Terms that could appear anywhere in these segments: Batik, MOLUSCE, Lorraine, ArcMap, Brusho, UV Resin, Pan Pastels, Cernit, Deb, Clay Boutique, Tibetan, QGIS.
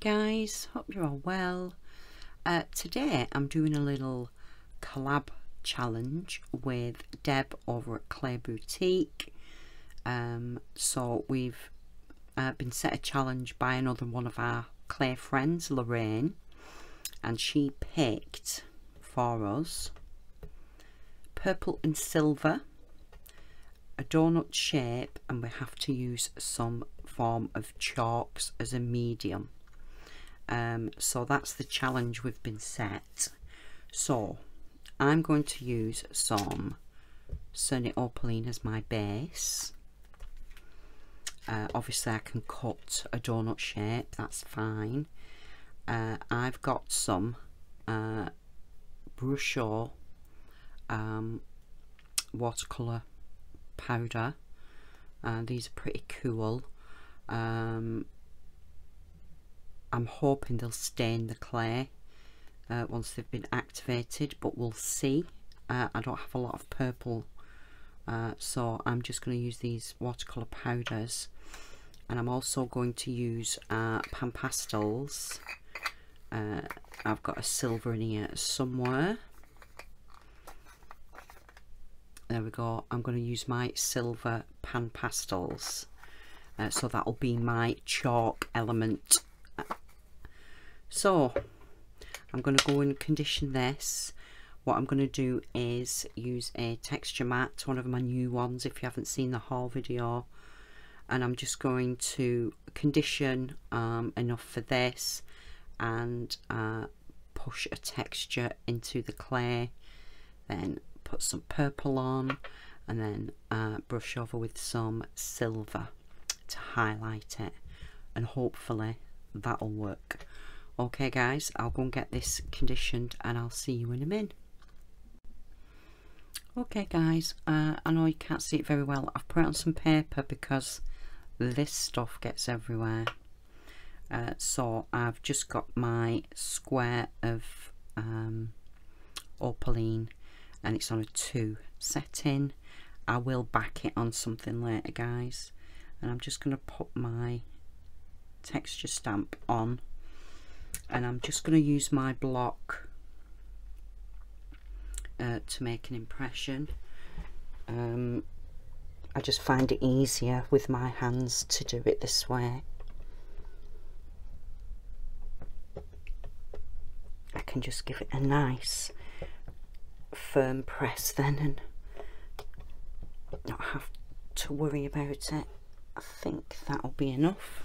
guys, hope you are well. Today I'm doing a little collab challenge with Deb over at Clay Boutique. So we've been set a challenge by another one of our clay friends, Lorraine, and she picked for us purple and silver, a donut shape, and we have to use some form of chalks as a medium. So that's the challenge we've been set. So I'm going to use some Cernit Opaline as my base. Obviously I can cut a donut shape, that's fine. I've got some Brusho watercolour powder. These are pretty cool. I'm hoping they'll stain the clay once they've been activated, but we'll see. I don't have a lot of purple, so I'm just going to use these watercolour powders, and I'm also going to use Pan Pastels. I've got a silver in here somewhere. There we go. I'm going to use my silver Pan Pastels. So that'll be my chalk element. So I'm going to go and condition this. What I'm going to do is use a texture mat, one of my new ones if you haven't seen the haul video, and I'm just going to condition enough for this and push a texture into the clay, then put some purple on, and then brush over with some silver to highlight it, and hopefully that'll work. Okay guys, I'll go and get this conditioned and I'll see you in a minute. Okay guys, I know you can't see it very well. I've put it on some paper because this stuff gets everywhere. So I've just got my square of opaline, and it's on a 2 setting. I will back it on something later guys. And I'm just going to put my texture stamp on, and I'm just going to use my block to make an impression. I just find it easier with my hands to do it this way. I can just give it a nice firm press then and not have to worry about it. I think that'll be enough.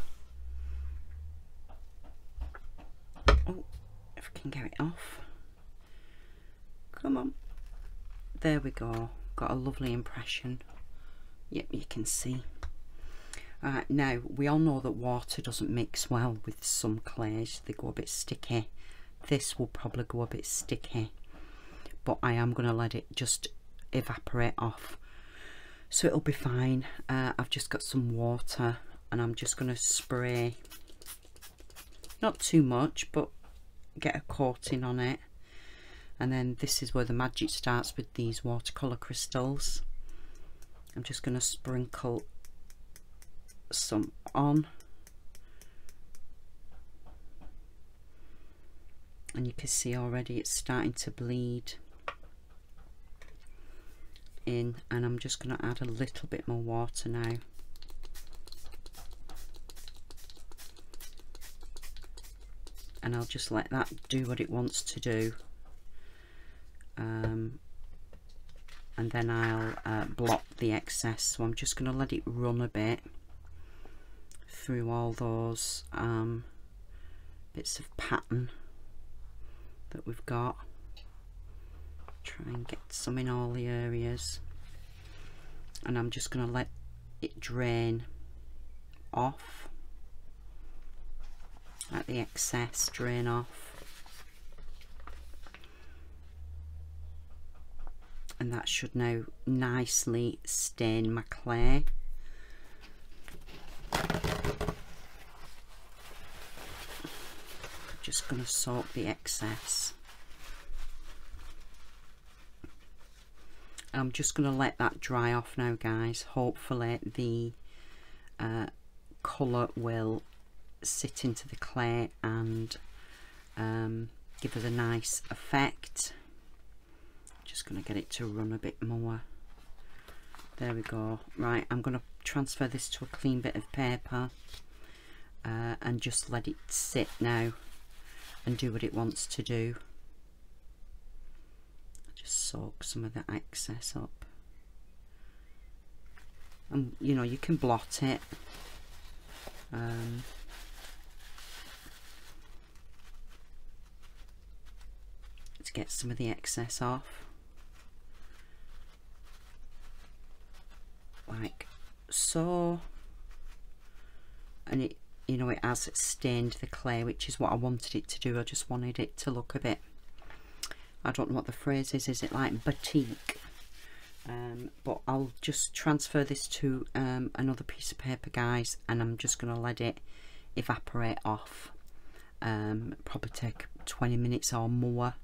Oh, if I can get it off. Come on. There we go. Got a lovely impression. Yep, you can see. Now, we all know that water doesn't mix well with some clays. They go a bit sticky. This will probably go a bit sticky. But I am going to let it just evaporate off. So it'll be fine. I've just got some water and I'm just going to spray, not too much, but get a coating on it. And then this is where the magic starts with these watercolour crystals. I'm just going to sprinkle some on, and you can see already it's starting to bleed in, and I'm just going to add a little bit more water now. And I'll just let that do what it wants to do, and then I'll block the excess. So I'm just going to let it run a bit through all those bits of pattern that we've got. Try and get some in all the areas, and I'm just going to let it drain off, let the excess drain off, and that should now nicely stain my clay. I'm just going to soak the excess. I'm just going to let that dry off now guys. Hopefully the colour will sit into the clay and give us a nice effect. Just going to get it to run a bit more. There we go. Right, I'm going to transfer this to a clean bit of paper and just let it sit now and do what it wants to do. Just soak some of the excess up, and you know, you can blot it. To get some of the excess off, like so, and it, you know, it has stained the clay, which is what I wanted it to do. I just wanted it to look a bit, I don't know what the phrase is it like batik? But I'll just transfer this to another piece of paper, guys, and I'm just going to let it evaporate off. Probably take 20 minutes or more,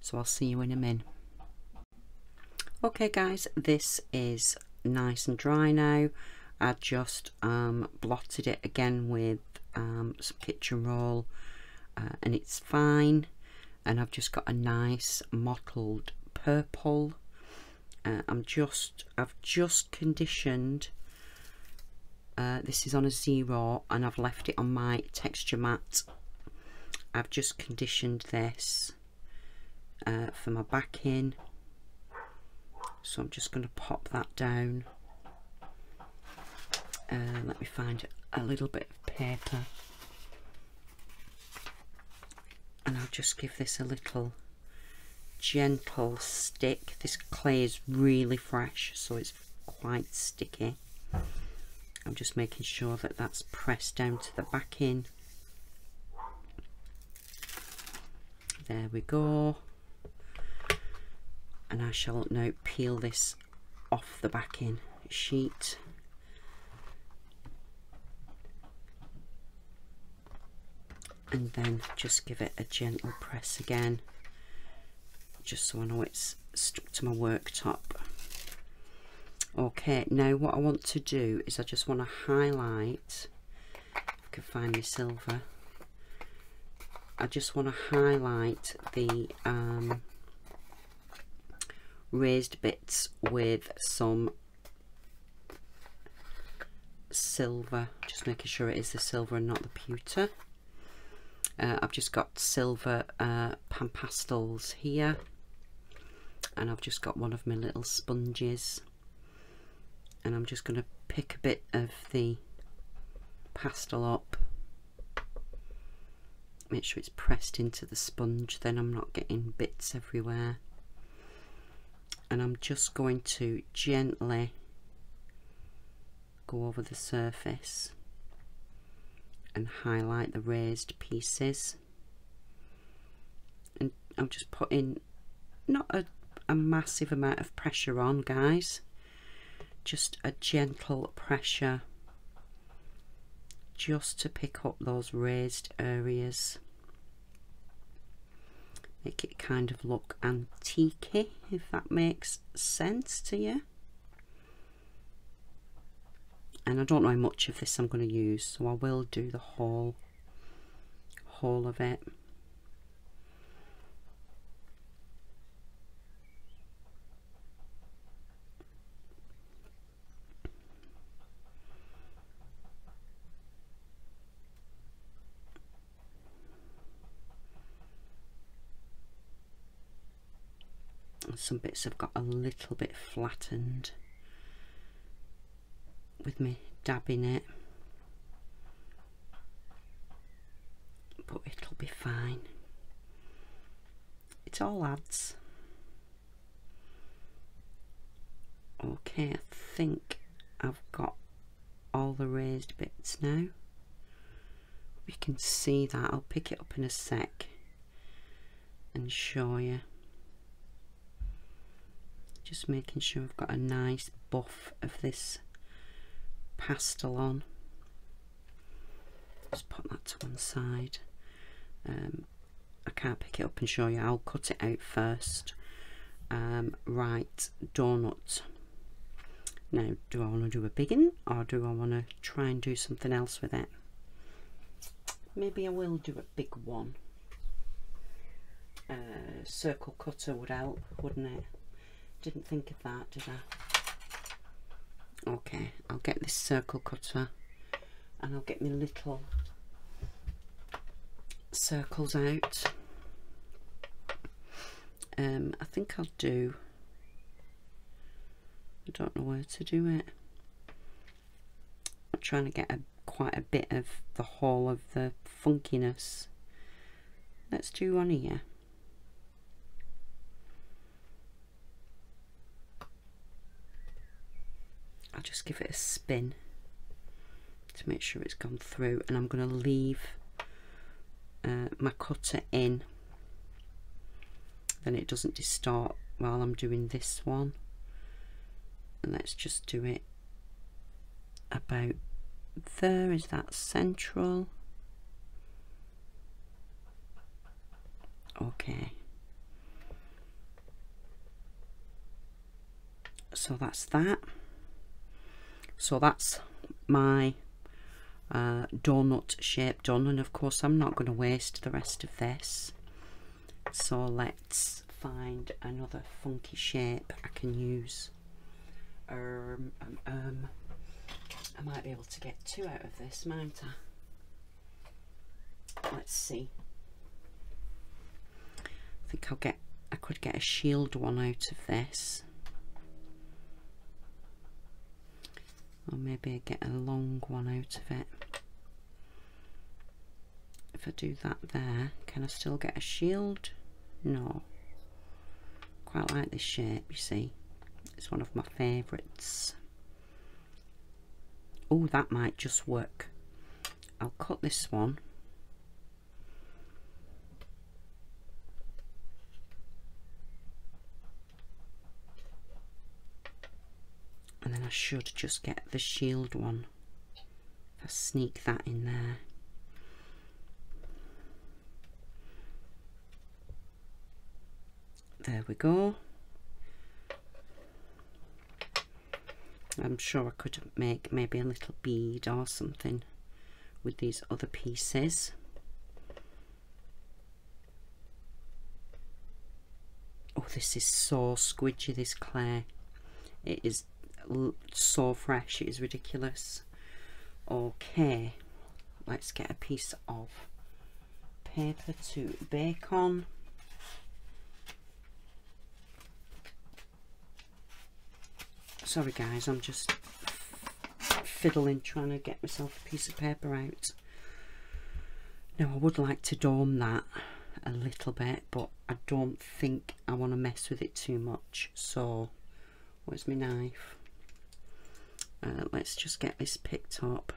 so I'll see you in a min. Okay guys, this is nice and dry now. I just blotted it again with some kitchen roll, and it's fine. And I've just got a nice mottled purple. I've just conditioned, this is on a 0 and I've left it on my texture mat. I've just conditioned this for my backing, so I'm just going to pop that down. Let me find a little bit of paper, and I'll just give this a little gentle stick. This clay is really fresh, so it's quite sticky. I'm just making sure that that's pressed down to the backing. There we go. And I shall now peel this off the backing sheet. And then just give it a gentle press again, just so I know it's stuck to my worktop. Okay, now what I want to do is I just want to highlight, if I can find my silver, I just want to highlight the raised bits with some silver, just making sure it is the silver and not the pewter. I've just got silver Pan Pastels here, and I've just got one of my little sponges, and I'm just going to pick a bit of the pastel up, make sure it's pressed into the sponge, then I'm not getting bits everywhere. And I'm just going to gently go over the surface and highlight the raised pieces, and I'm just putting not a massive amount of pressure on, guys, just a gentle pressure, just to pick up those raised areas, make it kind of look antiquey, if that makes sense to you. And I don't know how much of this I'm going to use, so I will do the whole of it. And some bits have got a little bit flattened with me dabbing it, but it'll be fine. It all adds. Okay, I think I've got all the raised bits now. You can see that. I'll pick it up in a sec and show you. Just making sure I've got a nice buff of this pastel on. Just put that to one side. I can't pick it up and show you, I'll cut it out first. Right, donut. Now, do I want to do a big one, or do I want to try and do something else with it? Maybe I will do a big one. Circle cutter would help, wouldn't it? Didn't think of that, did I? Okay, I'll get this circle cutter and I'll get my little circles out. I think I'll do, I don't know where to do it. I'm trying to get quite a bit of the whole of the funkiness. Let's do one here. I'll just give it a spin to make sure it's gone through, and I'm going to leave my cutter in, then it doesn't distort while I'm doing this one. And let's just do it about there. Is that central? Okay, so that's that. So that's my donut shape done, and of course I'm not going to waste the rest of this, so let's find another funky shape I can use. I might be able to get two out of this, mightn't I? Let's see. I think I'll get, I could get a shield one out of this. Or maybe I get a long one out of it. If I do that there, can I still get a shield? No. Quite like this shape, you see. It's one of my favourites. Oh, that might just work. I'll cut this one. And then I should just get the shield one. If I sneak that in there. There we go. I'm sure I could make maybe a little bead or something with these other pieces. Oh, this is so squidgy, this clay. It is so fresh, it is ridiculous. Okay, let's get a piece of paper to bake on. Sorry guys, I'm just fiddling trying to get myself a piece of paper out. Now I would like to dome that a little bit, but I don't think I want to mess with it too much. So, where's my knife? Let's just get this picked up.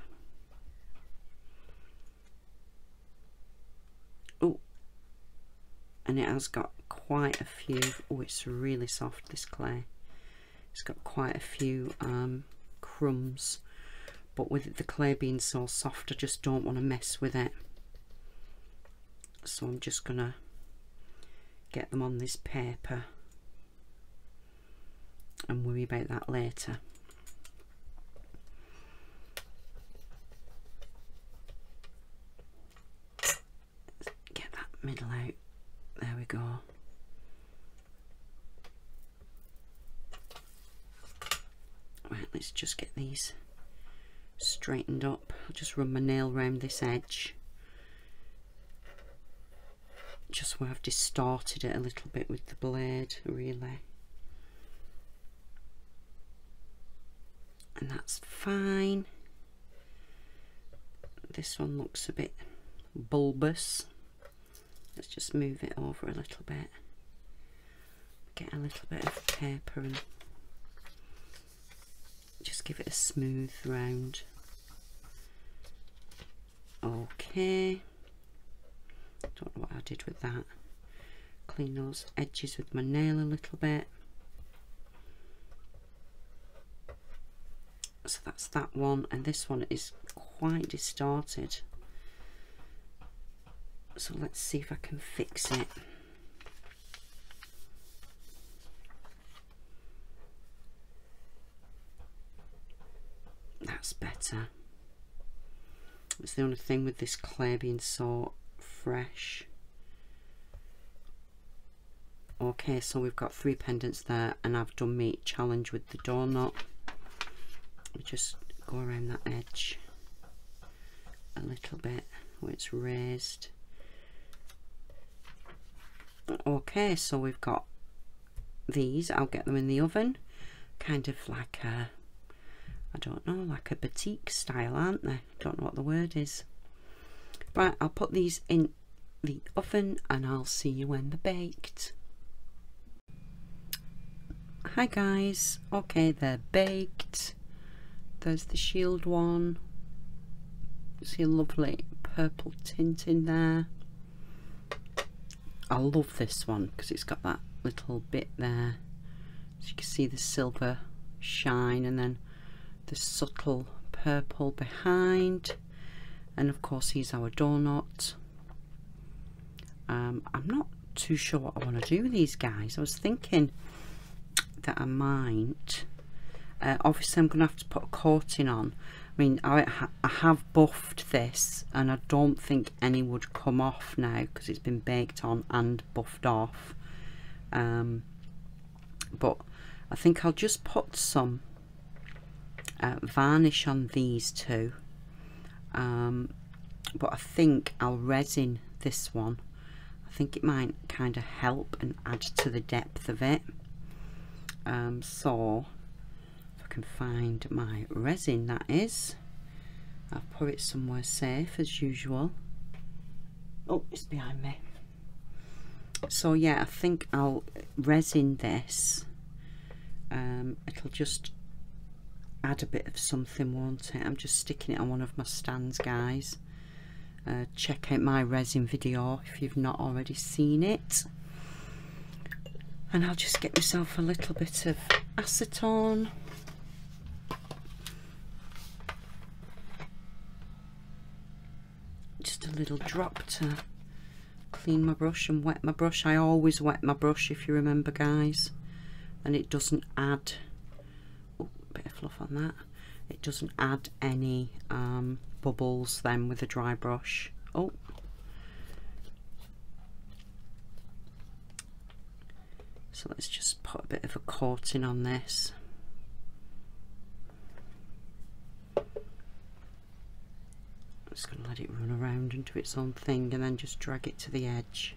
Oh, and it has got quite a few, oh it's really soft this clay. It's got quite a few crumbs, but with the clay being so soft, I just don't want to mess with it. So I'm just going to get them on this paper and worry about that later. Get that middle out. There we go. Right, let's just get these straightened up. I'll just run my nail round this edge, just where I've distorted it a little bit with the blade, really. And that's fine. This one looks a bit bulbous. Let's just move it over a little bit. Get a little bit of paper and just give it a smooth round. Okay, don't know what I did with that. Clean those edges with my nail a little bit. So that's that one, and this one is quite distorted, so let's see if I can fix it. was the only thing with this clay being so fresh. Okay, so we've got 3 pendants there, and I've done my challenge with the doorknob. We just go around that edge a little bit where it's raised. Okay, so we've got these. I'll get them in the oven, kind of like a, I don't know, like a batik style, aren't they? Don't know what the word is. Right, I'll put these in the oven and I'll see you when they're baked. Hi guys, okay, they're baked. There's the shield one. You see a lovely purple tint in there. I love this one because it's got that little bit there, so you can see the silver shine and then the subtle purple behind. And of course here's our doorknot. I'm not too sure what I want to do with these guys. I was thinking that I might, obviously I'm gonna have to put a coating on. I mean, I have buffed this and I don't think any would come off now because it's been baked on and buffed off. But I think I'll just put some varnish on these two, but I think I'll resin this one. I think it might kind of help and add to the depth of it. So if I can find my resin, that is, I'll put it somewhere safe as usual. Oh, it's behind me. So yeah, I think I'll resin this. It'll just add a bit of something, won't it? I'm just sticking it on one of my stands, guys. Check out my resin video if you've not already seen it. And I'll just get myself a little bit of acetone. Just a little drop to clean my brush and wet my brush. I always wet my brush, if you remember, guys, and it doesn't add, oh, a bit of fluff on that, it doesn't add any bubbles then with a dry brush. Oh, so let's just put a bit of a coating on this. I'm just going to let it run around and do its own thing and then just drag it to the edge.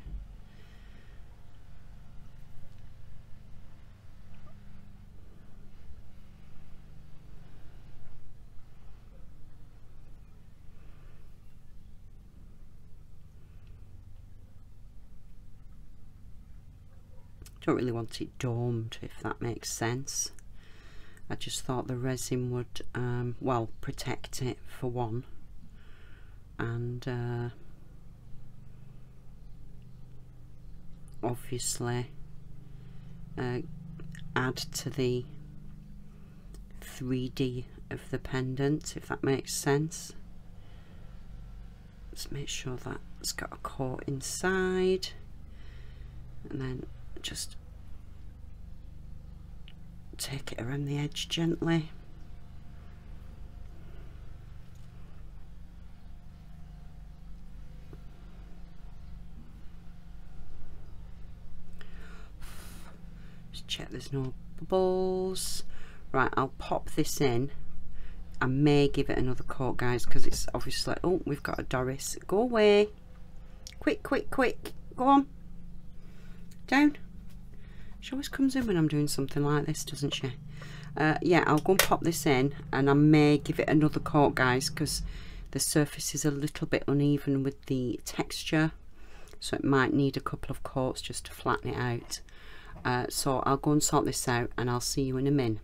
Don't really want it domed, if that makes sense. I just thought the resin would well, protect it for one, and obviously add to the 3D of the pendant, if that makes sense. Let's make sure that it's got a coat inside, and then just take it around the edge gently. Check there's no bubbles. Right, I'll pop this in. I may give it another coat, guys, because it's obviously, oh, we've got a Doris. Go away, quick, quick, quick, go on down. She always comes in when I'm doing something like this, doesn't she? Yeah, I'll go and pop this in, and I may give it another coat, guys, because the surface is a little bit uneven with the texture, so it might need a couple of coats just to flatten it out. So I'll go and sort this out and I'll see you in a min.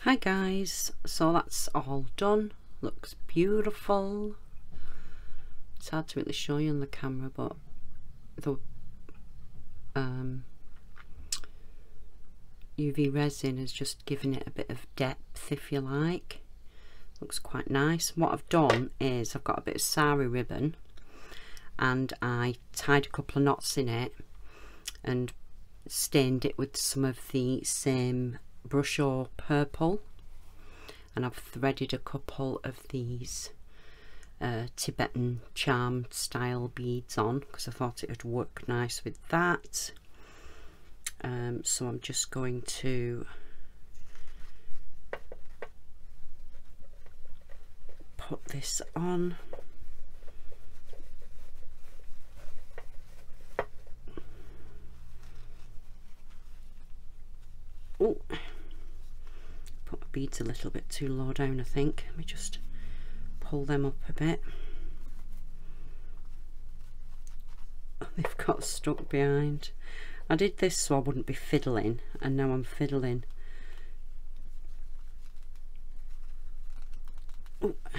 Hi guys, so that's all done. Looks beautiful. It's hard to really show you on the camera, but the UV resin has just given it a bit of depth, if you like. Looks quite nice. What I've done is I've got a bit of sari ribbon and I tied a couple of knots in it and stained it with some of the same Brusho purple. and I've threaded a couple of these Tibetan charm style beads on because I thought it would work nice with that. So I'm just going to put this on. Oh, put my beads a little bit too low down, I think. Let me just pull them up a bit. Oh, they've got stuck behind. I did this so I wouldn't be fiddling, and now I'm fiddling. Oh. I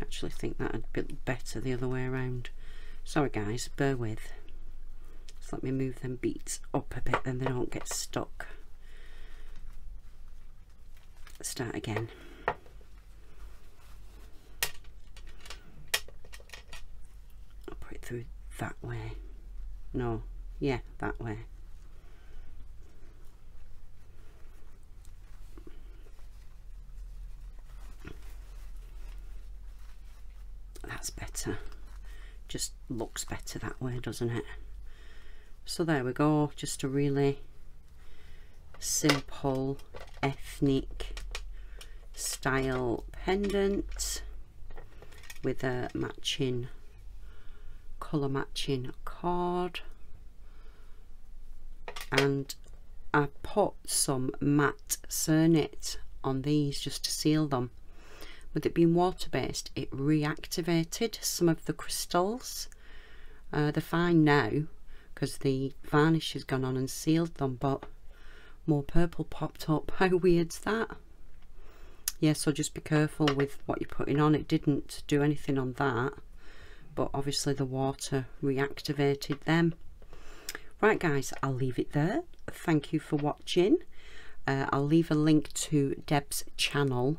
actually think that would be better the other way around. Sorry guys, bear with. Let me move them beads up a bit and they don't get stuck. Start again. I'll put it through that way. No, yeah, that way. That's better. Just looks better that way, doesn't it? So there we go, just a really simple ethnic style pendant with a matching, colour matching cord. And I put some matte Cernit on these just to seal them. With it being water based, it reactivated some of the crystals. They're fine now, because the varnish has gone on and sealed them, but more purple popped up. How weird's that? Yeah, so just be careful with what you're putting on. It didn't do anything on that, but obviously the water reactivated them. Right guys, I'll leave it there. Thank you for watching. I'll leave a link to Deb's channel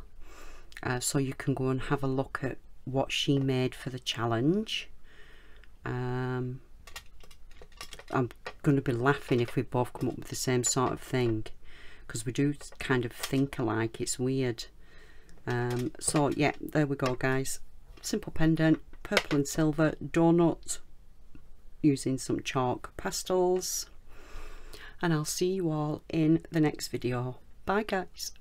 so you can go and have a look at what she made for the challenge. I'm going to be laughing if we both come up with the same sort of thing, because we do kind of think alike. It's weird. So yeah, there we go guys, simple pendant, purple and silver donut using some chalk pastels, and I'll see you all in the next video. Bye guys.